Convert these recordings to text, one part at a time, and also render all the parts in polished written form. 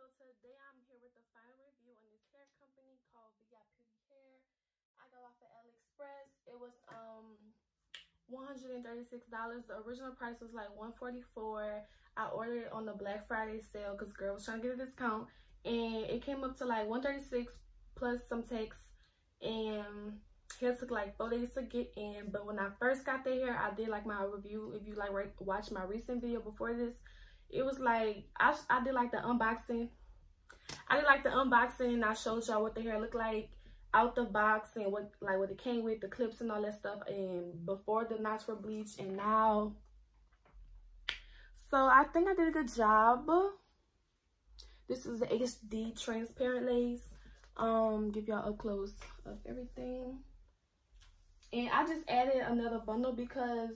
So today I'm here with the final review on this hair company called VIP Beauty Hair. I got off at AliExpress. It was $136. The original price was like $144. I ordered it on the Black Friday sale because girl was trying to get a discount, and it came up to like $136 plus some tax, and hair took like 4 days to get in. But when I first got the hair, I did like my review. If you like watch my recent video before this, it was like I did like the unboxing. And I showed y'all what the hair looked like out the box and what it came with, the clips and all that stuff, and before the natural bleach and now. So I think I did a good job. This is the HD transparent lace. Give y'all up close of everything. And I just added another bundle because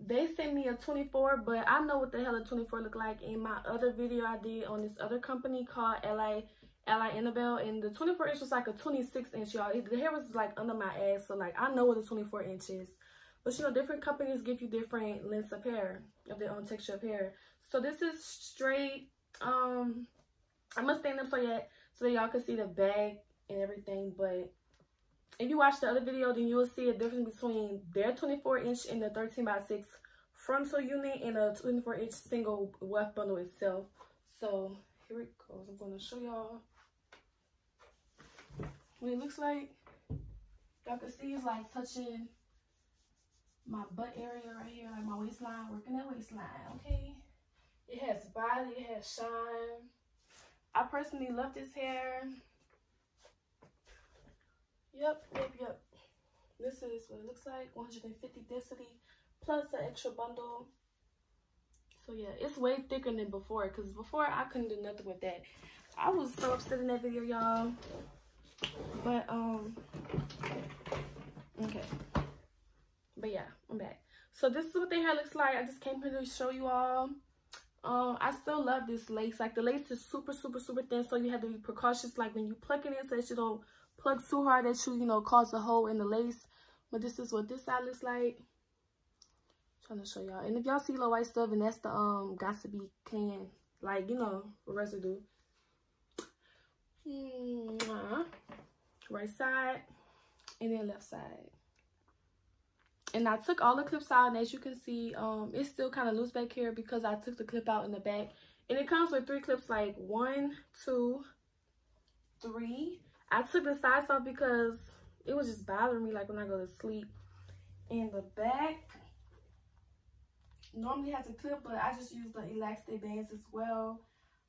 they sent me a 24, but I know what the hell a 24 look like. In my other video I did on this other company called Ally Annabelle, and the 24 inch was like a 26 inch, y'all. The hair was like under my ass, so like I know what the 24 inch is. But you know, different companies give you different lengths of hair, of their own texture of hair. So this is straight. I'm gonna stand up so that y'all can see the bag and everything, but if you watch the other video, then you will see a difference between their 24 inch and the 13x6 frontal unit and a 24 inch single weft bundle itself. So here it goes. I'm gonna show y'all what it looks like. Y'all can see it's like touching my butt area right here, like my waistline, working that waistline, okay? It has body, it has shine. I personally love this hair. Yep. This is what it looks like. 150 density plus an extra bundle. So yeah, it's way thicker than before, because before I couldn't do nothing with that. I was so upset in that video, y'all. But okay. But yeah, I'm back. So this is what the hair looks like. I just came here to show you all. I still love this lace. Like the lace is super thin, so you have to be precautious like when you plucking it, so that you don't plug too hard that you know, cause a hole in the lace. But this is what this side looks like. I'm trying to show y'all. And if y'all see little white stuff, and that's the gossipy can, like, you know, residue. Right side and then left side. And I took all the clips out, and as you can see, it's still kind of loose back here because I took the clip out in the back. And it comes with 3 clips, like 1, 2, 3. I took the sides off because it was just bothering me, like when I go to sleep. In the back normally has a clip, but I just use the elastic bands as well.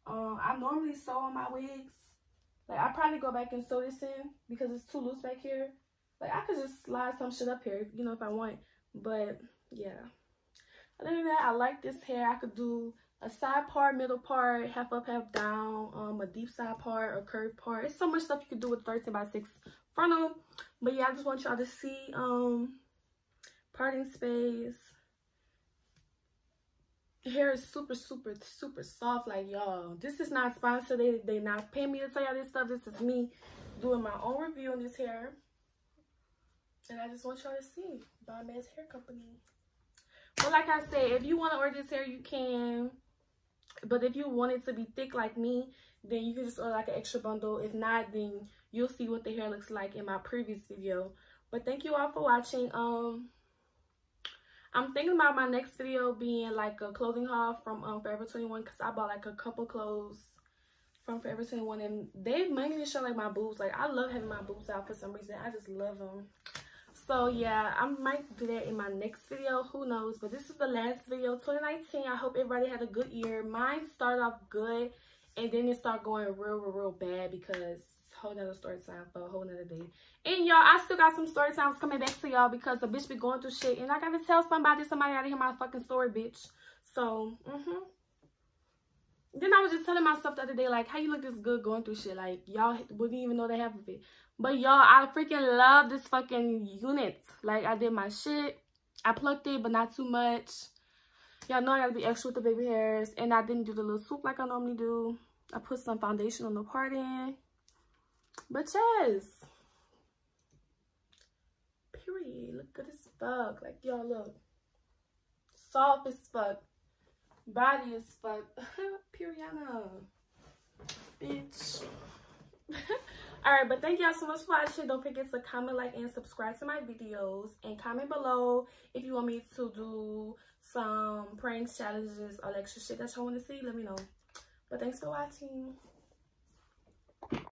I normally sew on my wigs. Like I probably go back and sew this in because it's too loose back here. Like I could just slide some shit up here, you know, if I want. But yeah, other than that, I like this hair. I could do a side part, middle part, half up, half down, a deep side part, a curved part. It's so much stuff you can do with 13x6 frontal. But yeah, I just want y'all to see parting space. Hair is super soft. Like y'all, this is not sponsored. They not paying me to tell y'all this stuff. This is me doing my own review on this hair, and I just want y'all to see Bombaz Hair Company. But like I said, if you want to order this hair, you can. But if you want it to be thick like me, then you can just order like an extra bundle. If not, then you'll see what the hair looks like in my previous video. But thank you all for watching. I'm thinking about my next video being like a clothing haul from Forever 21, because I bought like a couple clothes from Forever 21, and they mainly show like my boobs. Like I love having my boobs out for some reason. I just love them. So yeah, I might do that in my next video. Who knows? But this is the last video, 2019. I hope everybody had a good year. Mine started off good, and then it started going real bad, because whole nother story time for a whole nother day. And y'all, I still got some story times coming back to y'all, because the bitch be going through shit, and I gotta tell somebody gotta hear my fucking story, bitch. So then I was just telling myself the other day, like, how you look this good going through shit? Like y'all wouldn't even know the half of it. But y'all, I freaking love this fucking unit. Like I did my shit, I plucked it, but not too much. Y'all know I gotta be extra with the baby hairs, and I didn't do the little swoop like I normally do. I put some foundation on the part end. But yes, period. Look good as fuck. Like y'all, look, soft as fuck, body as fuck. Periana. bitch. All right, but thank y'all so much for watching. Don't forget to comment, like, and subscribe to my videos, and comment below if you want me to do some pranks, challenges, or extra shit that y'all want to see. Let me know. But thanks for watching.